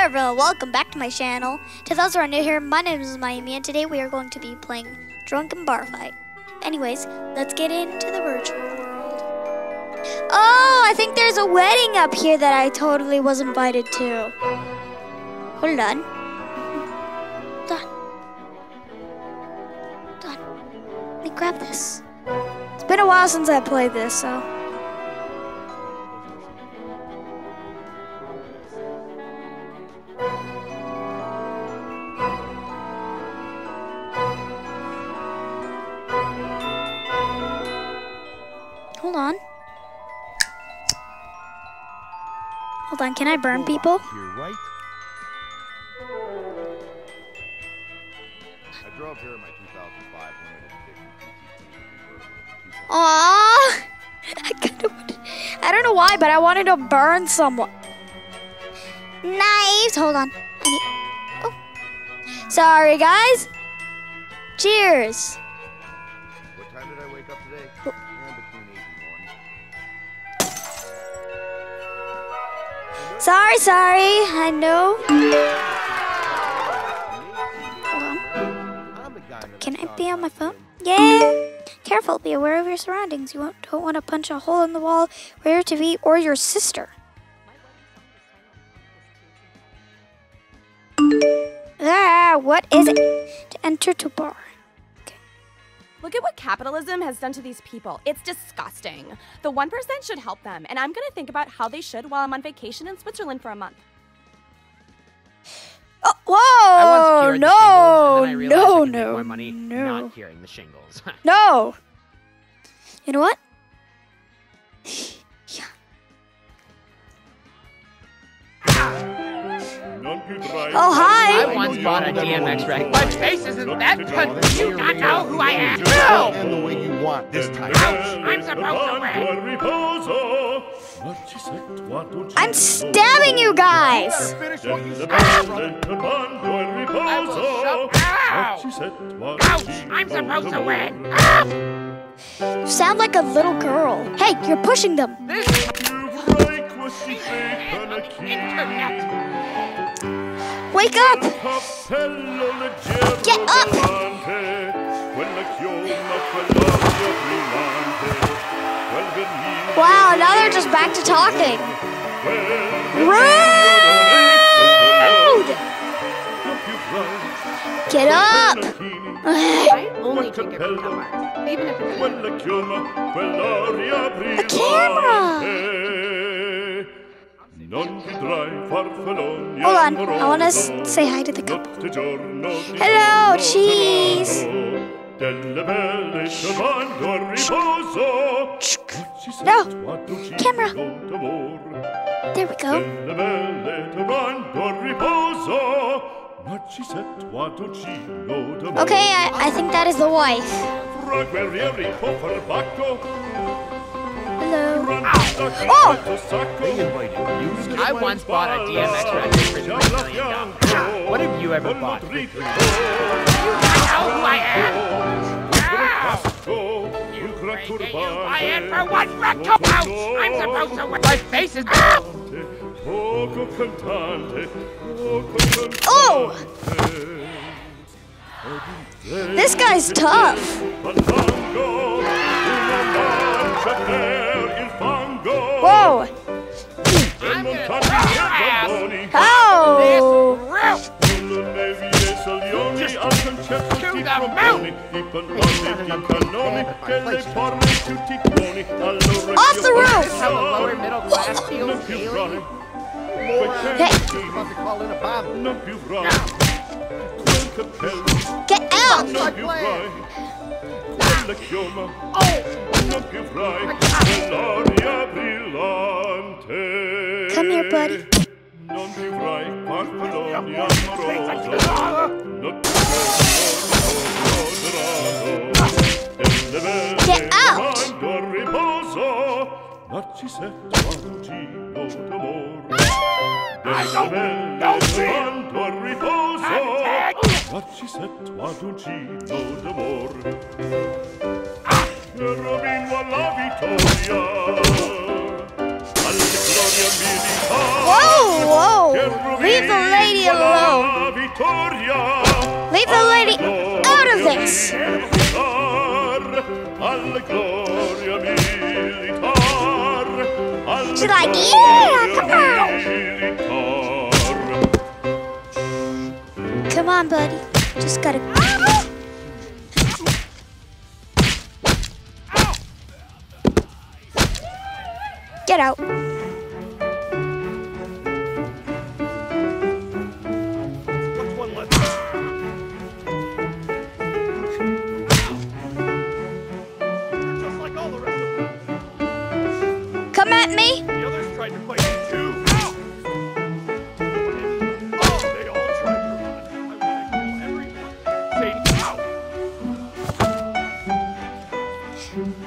Hello everyone, welcome back to my channel. To those who are new here, my name is Mayumi, and today we are going to be playing Drunkn Bar Fight. Anyways, let's get into the virtual world. Oh, I think there's a wedding up here that I totally was invited to. Hold on. Done. Let me grab this. It's been a while since I played this, so... Hold on, can I burn people? You're right. I drove here in my 2005. Aww! I don't know why, but I wanted to burn someone. Knives! Hold on. Oh. Sorry, guys. Cheers. What time did I wake up today? Oh. Sorry, I know. Hold on. Can I be on my phone? Yeah! Careful, be aware of your surroundings. You don't want to punch a hole in the wall, where your TV, or your sister. Ah, what is it? To enter to bar. Look at what capitalism has done to these people. It's disgusting. The 1% should help them, and I'm gonna think about how they should while I'm on vacation in Switzerland for a month. Oh, whoa! No, I once cured the shingles, and then I realized I could make more money not curing the shingles. No! You know what? Yeah. Oh, hi! I once bought a DMX record. My face isn't that good. Do you not know who I am? No! And the way you want this time. Ouch! I'm supposed to win! I'm stabbing you guys! Ouch! I'm supposed to win! You sound like a little girl. Hey, you're pushing them! Wake up! Get up! Wow, now they're just back to talking. Rude! Get up! I only take it from cameras, even if it's the camera! Hold on, I want to say hi to the couple. Hello, cheese! No! Camera! There we go. Okay, I think that is the wife. Hello. Oh! I once bought a DMX record for $3 million. What have you ever bought? Do you not know who I am? No! You crazy you! I am for one record! I'm supposed to win! My face is... Oh! This guy's tough! Whoa! Oh! Off the roof! Hey! Get out! Oh. Come here, buddy. Get out! What she said, why don't she know the more? Ah! Whoa, whoa! Leave the Victoria. Leave the lady out of this. She's like, yeah, come on. Come on, buddy. Just gotta. Get out. Come at me. The others tried to fight me too. They all tried to run. I want to kill everyone.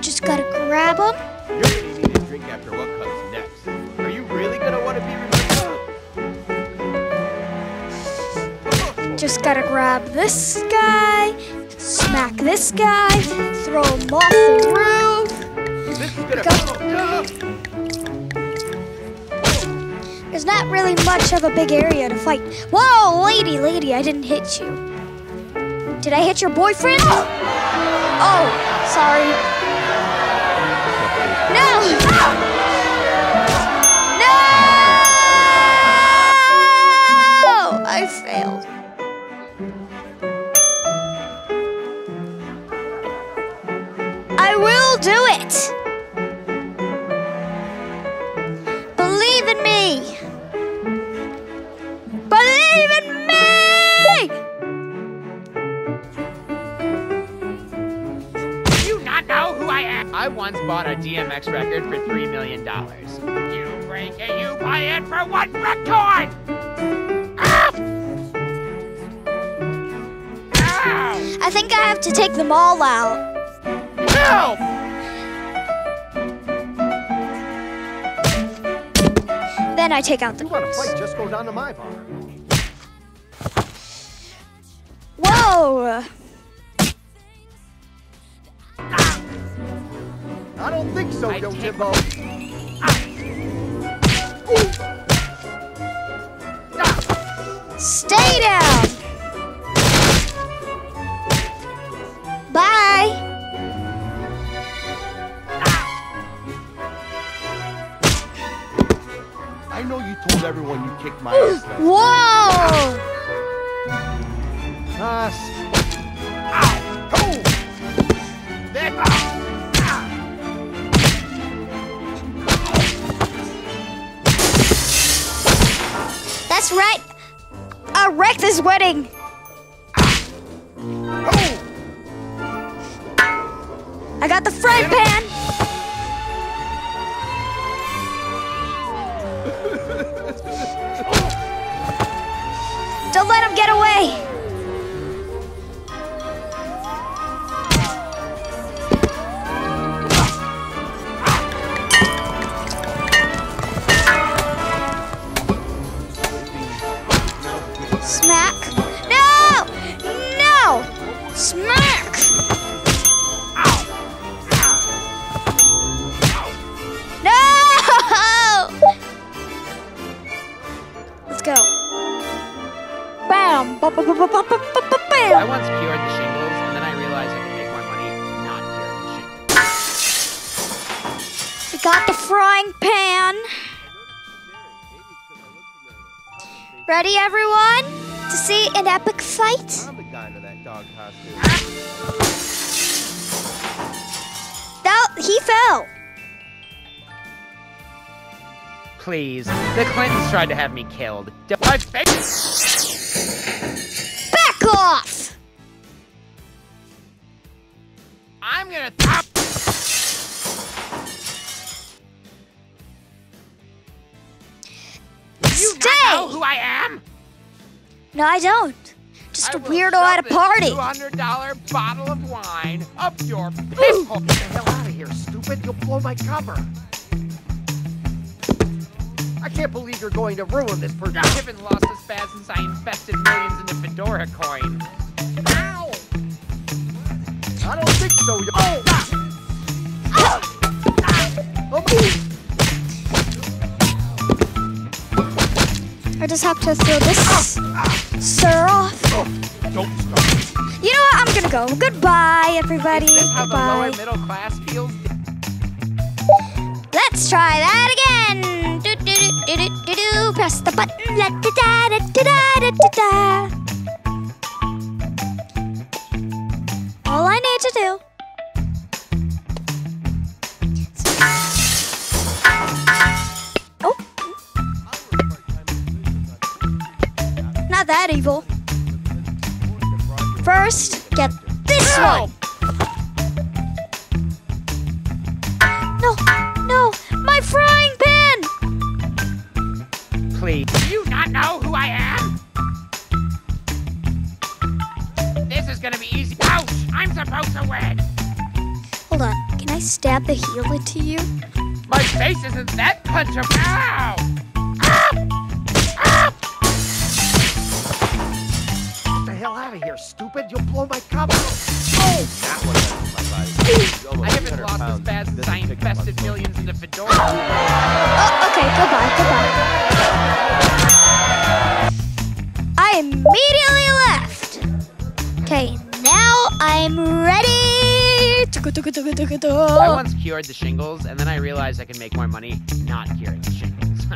Just gotta grab them. After what comes next. Are you really gonna want to be remembered? Just gotta grab this guy, smack this guy, throw him off the roof. This is gonna go. There's not really much of a big area to fight. Whoa, lady, I didn't hit you. Did I hit your boyfriend? Oh, sorry. I failed. I will do it. Believe in me. Believe in me. Do you not know who I am? I once bought a DMX record for $3 million. You break it, you buy it for one record. I think I have to take them all out. Help! Then I take out the want to fight, just go down to my bar. Whoa! I don't think so, Jimbo. Stay down! Bye! I know you told everyone you kicked my ass. Whoa! That's right! I wrecked this wedding! I got the frying pan! Don't let him get away! Smack! No! Smack! I once cured the shingles, and then I realized I could make more money not curing the shingles. We got the frying pan. Ready, everyone, to see an epic fight? I'm the guy to that dog costume. He fell. Please, the Clintons tried to have me killed. My face. Off. I'm gonna top. Do you not know who I am? No, I don't. Just a weirdo at a party. $200 bottle of wine up your pistol. Get the hell out of here, stupid! You'll blow my cover. I can't believe you're going to ruin this for Given lost as fast since I invested millions in the Fedora coin. Ow! I don't think so, oh. Oh. Are I just have to throw this sir off. Don't stop. You know what? I'm gonna go. Goodbye, everybody. Is this how the lower middle class feels? Let's try that again. Do, do, do, do, do, do, do. Press the button. La, da, da, da, da, da, da, da. All I need to do. Oh. Not that evil. First, get this one. No, no, my frying pan. Please. Do you not know who I am? This is gonna be easy. Ouch! I'm supposed to win! Hold on, can I stab the heel into you? My face isn't that punch-up! Ow! Ah! Ah! Get the hell out of here, stupid! You'll blow my cover! Oh! That one, I haven't lost as bad since I invested millions in the Fedora. Oh, okay, goodbye. I immediately left! Okay. Now I'm ready! I once cured the shingles, and then I realized I could make more money not curing the shingles.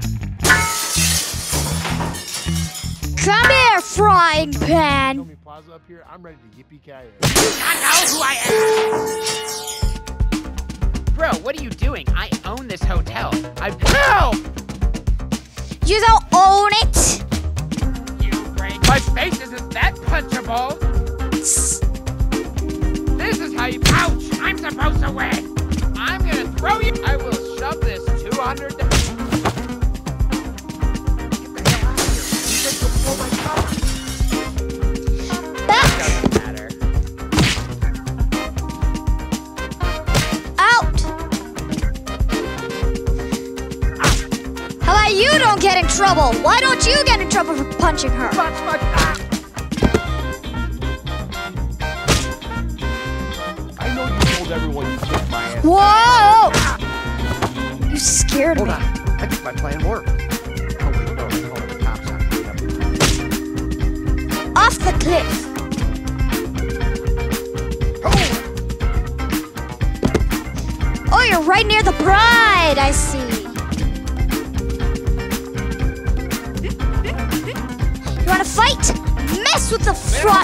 Come here, frying pan! You not know who I am! Bro, what are you doing? I own this hotel. No! You don't own it! You break. My face isn't that punchable! This is how you ouch! I'm supposed to win! I'm gonna throw you! I will shove this 200 down. Doesn't matter. Out! Ah. How about you don't get in trouble? Why don't you get in trouble for punching her? Punch, ah. Everyone, you took my ass. Whoa! You scared me. Hold on. I think my plan worked. Oh, wait, no, the cops out here. Off the cliff. Oh! Oh, you're right near the bride, I see. You want to fight? Mess with the fry.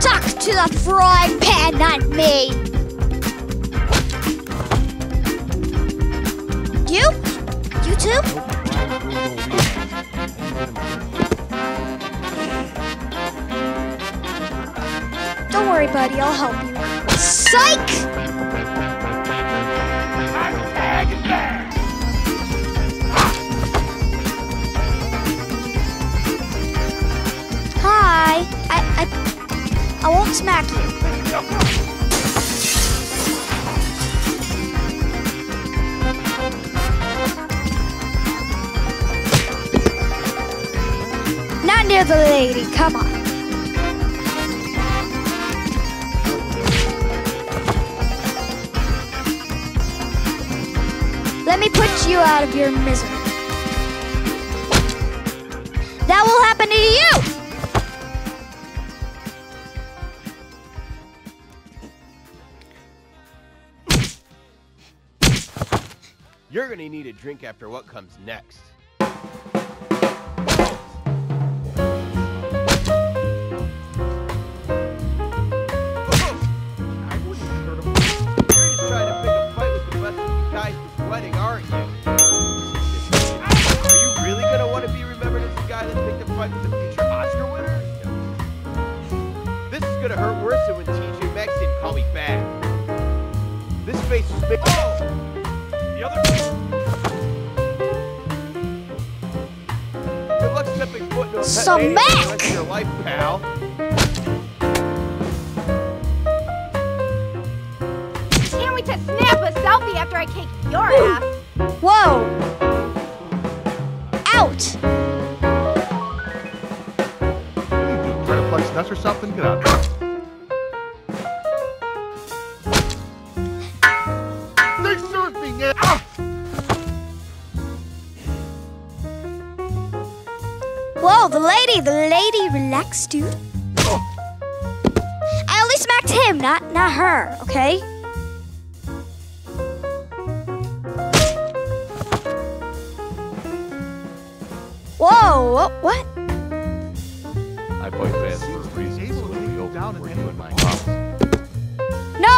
Talk to the frying pan, not me. You too? Don't worry, buddy. I'll help you. Psych! Hi. I won't smack you. Near the lady, come on. Let me put you out of your misery. That will happen to you. You're gonna need a drink after what comes next. So Mac! Life, pal. Can't wait to snap a selfie after I kick your ass. Whoa! Out! Trying to flex nuts or something? Get out. They're surfing it! Ah! The lady, relax, dude. I only smacked him, not her, okay? Whoa, what? I play fast for a reason, so it'll be open for you and my house. No!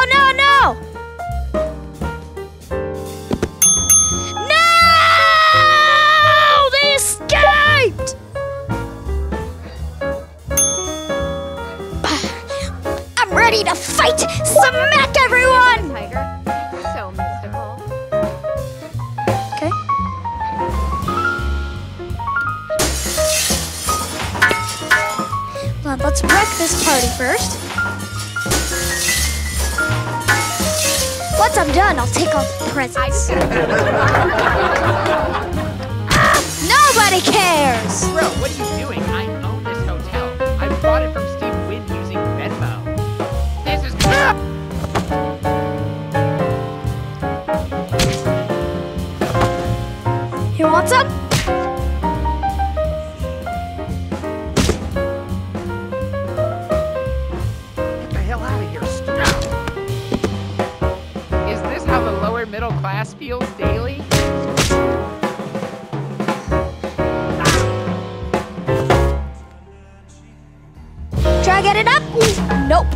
Ready to fight! Smack everyone! Tiger, so mystical. Okay. Well, let's wreck this party first. Once I'm done, I'll take off the presents. Nobody cares! Bro, what are you doing? I own this hotel. I bought it from Steve Wynn using Venmo. You want some? Get the hell out of here, stop! Is this how the lower middle class feels daily? Try get it up? Nope.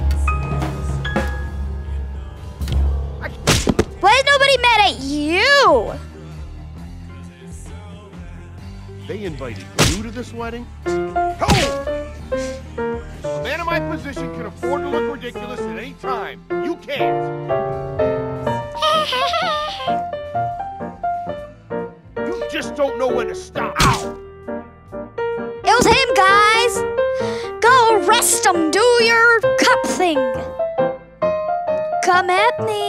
Why is nobody mad at you? They invited you to this wedding? Oh! A man in my position can afford to look ridiculous at any time. You can't. You just don't know when to stop. Ow! It was him, guys. Go arrest him. Do your cup thing. Come at me.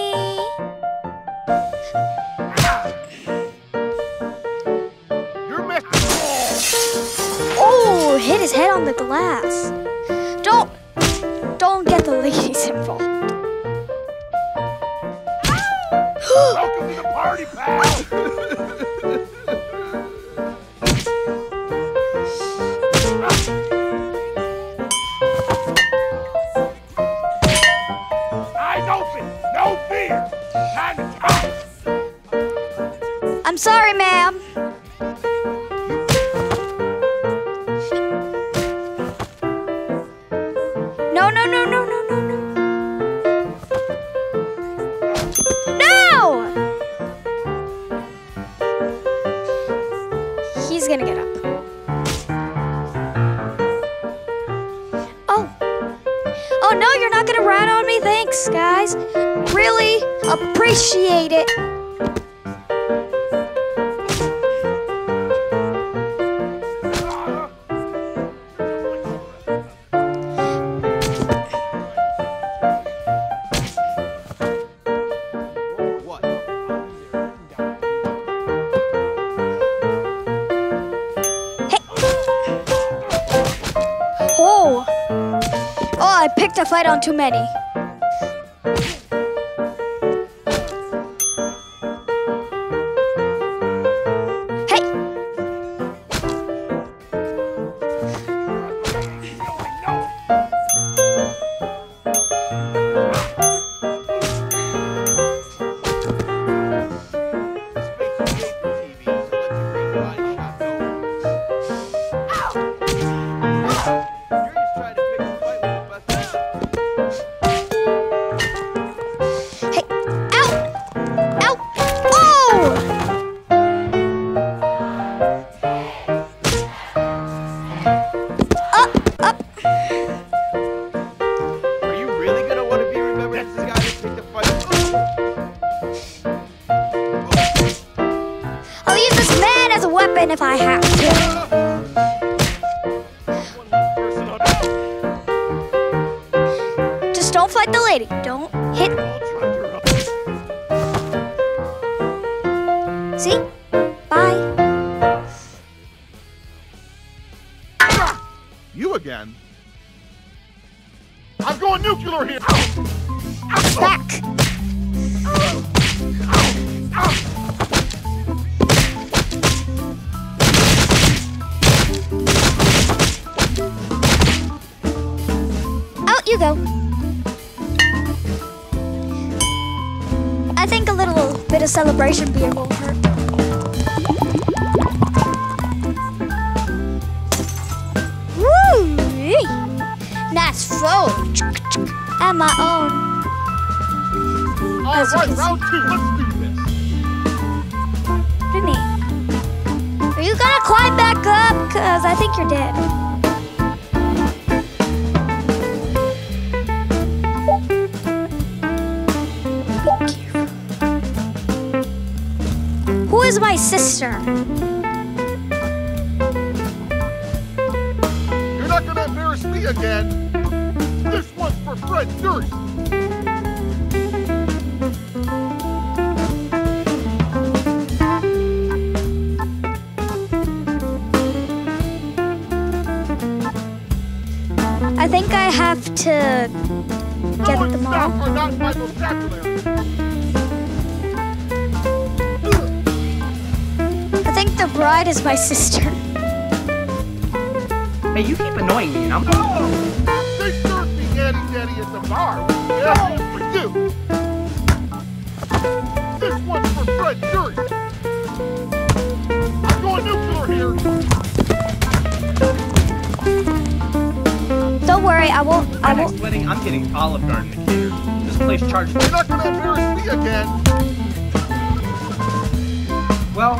Oh, hit his head on the glass. Don't get the ladies involved. Welcome to the party, pal. Eyes open, no fear. Time to talk. I'm sorry, ma'am. Guys, really appreciate it. Hey. Oh, I picked a fight on too many. You go. I think a little bit of celebration beer won't hurt. Woo-wee! Nice roll. And my own. All right, round two. Let's do this. What do you mean? Are you gonna climb back up? Because I think you're dead. Who is my sister? You're not gonna embarrass me again. This one's for Fred Durst. I think I have to get them all. I think the bride is my sister. Hey, you keep annoying me, and I'm... Oh, they served me yaddy-daddy at the bar. Yeah, for you. This one's for Fred Durst. I'm going nuclear here. Don't worry, I won't... My next wedding, I'm getting Olive Garden to cater. This place charges... You're not gonna embarrass me again. Well...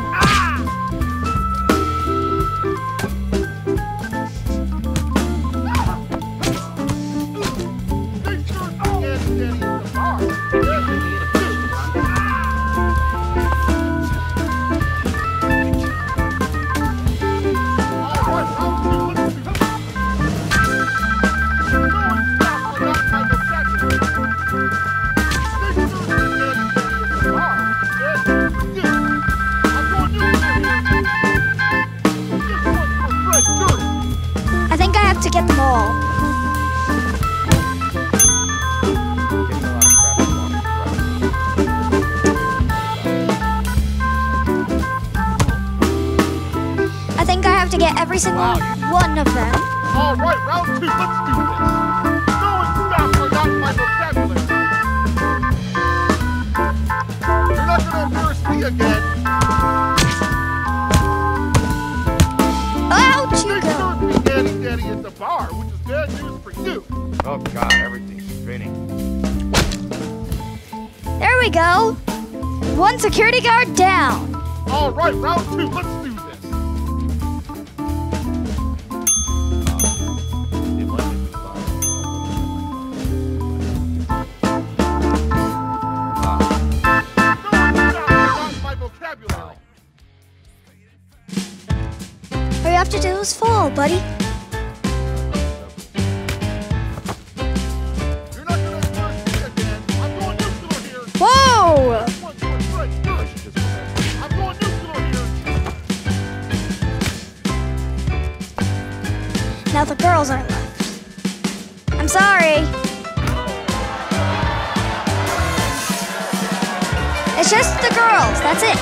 one of them. All right, round two, let's do this. No one's stopped for not my vocabulary. You're not gonna embarrass me again. Out you go. They served me daddy at the bar, which is bad news for you. Oh God, everything's spinning. There we go. One security guard down. All right, round two, let's do this. Fall, buddy. You're not gonna hurt me again. I'm going nuclear here. Whoa! I'm going nuclear here. Now the girls aren't left. I'm sorry. It's just the girls. That's it.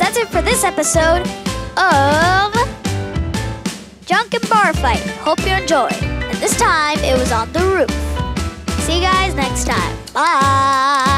That's it for this episode of Drunkn Bar Fight. Hope you enjoyed. And this time, it was on the roof. See you guys next time. Bye.